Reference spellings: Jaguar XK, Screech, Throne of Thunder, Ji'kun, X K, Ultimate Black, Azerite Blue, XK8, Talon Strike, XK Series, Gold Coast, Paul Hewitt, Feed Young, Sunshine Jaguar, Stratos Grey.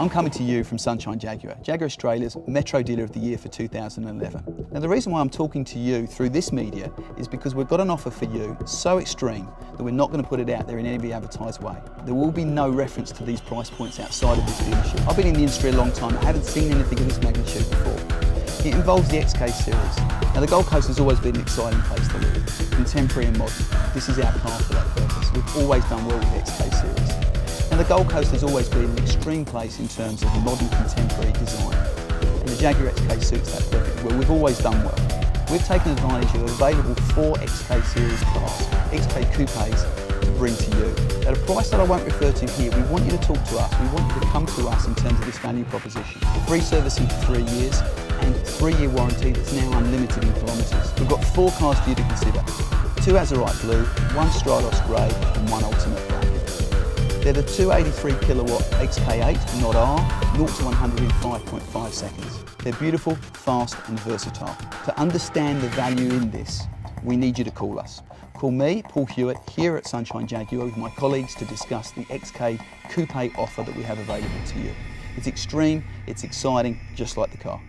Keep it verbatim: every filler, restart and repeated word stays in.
I'm coming to you from Sunshine Jaguar, Jaguar Australia's Metro Dealer of the Year for two thousand eleven. Now the reason why I'm talking to you through this media is because we've got an offer for you so extreme that we're not going to put it out there in any advertised way. There will be no reference to these price points outside of this dealership. I've been in the industry a long time, I haven't seen anything of this magnitude before. It involves the X K series. Now the Gold Coast has always been an exciting place to live, contemporary and modern. This is our path for that purpose. We've always done well with the X K series. The Gold Coast has always been an extreme place in terms of the modern contemporary design, and the Jaguar X K suits that perfectly well. We've always done well. We've taken advantage of the available four X K series cars, X K coupes, to bring to you. At a price that I won't refer to here, we want you to talk to us, we want you to come to us in terms of this value proposition. Free servicing for three years and three-year warranty that's now unlimited in kilometres. We've got four cars for you to consider, two Azerite Blue, one Stratos Grey and one Ultimate Black. They're the two eighty-three kilowatt X K eight, not R, zero to one hundred in five point five seconds. They're beautiful, fast and versatile. To understand the value in this, we need you to call us. Call me, Paul Hewitt, here at Sunshine Jaguar with my colleagues to discuss the X K Coupe offer that we have available to you. It's extreme, it's exciting, just like the car.